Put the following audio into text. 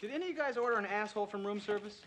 Did any of you guys order an asshole from room service?